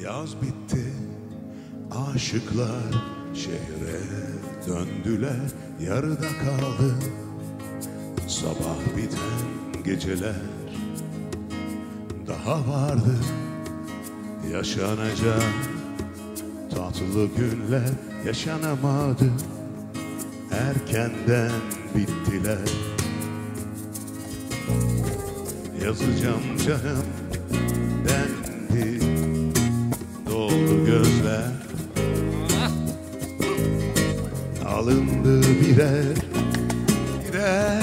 Yaz bitti, aşıklar şehre döndüler. Yarıda kaldı sabah biten geceler. Daha vardı yaşanacak tatlı günler. Yaşanamadı, erkenden bittiler. Yazacağım canım dendi, doldu gözler. Alındı birer birer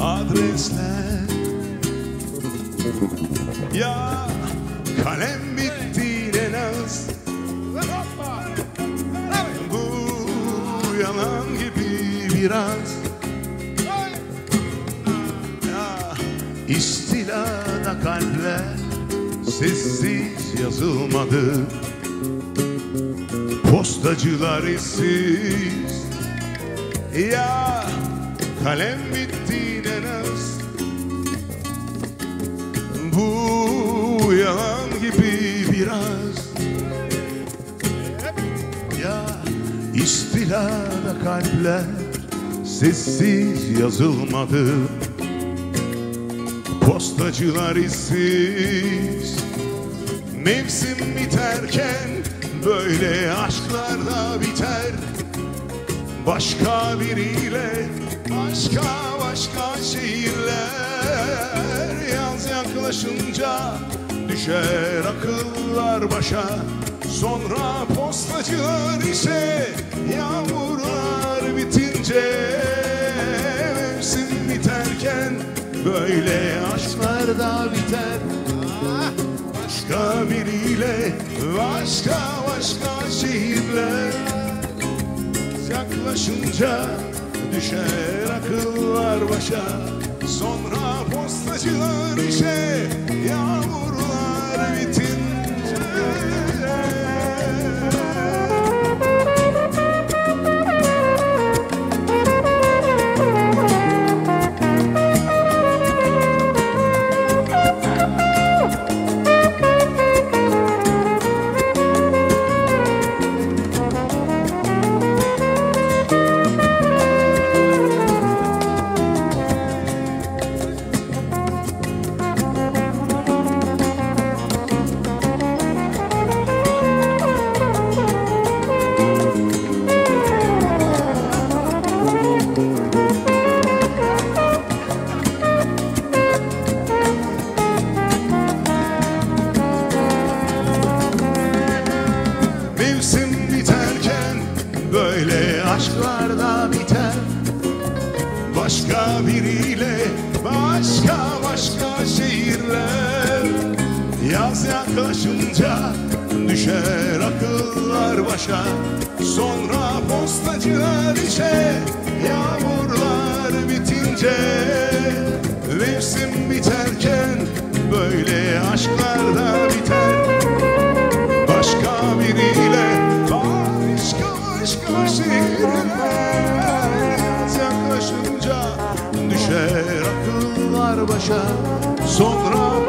adresler. Ya kalem bitti ne naz, bu yalan gibi biraz. İstilada kalpler sessiz yazılmadı. Postacılar işsiz. Ya kalem bitti ne naz, bu yalan gibi biraz. Ya istilada kalpler sessiz yazılmadı. Postacılar işsiz. Mevsim biterken böyle aşklar da biter. Başka biriyle başka şehirler. Yaz yaklaşınca düşer akıllar başa. Sonra postacılar işe, yağmurlar bitince. Mevsim biterken böyle aşklar da biter. Başka biriyle başka şehirler. Yaklaşınca düşer akıllar başa. Sonra postacılar işe, yağmurlar bitince. Aşklar da biter. Başka biriyle başka şehirler. Yaz yaklaşınca düşer akıllar başa. Sonra postacılar işe, yağmurlar bitince. Mevsim biterken böyle aşklar da biter. Başka biriyle başka şehirler. Yaklaşınca düşer akıllar başa. Sonra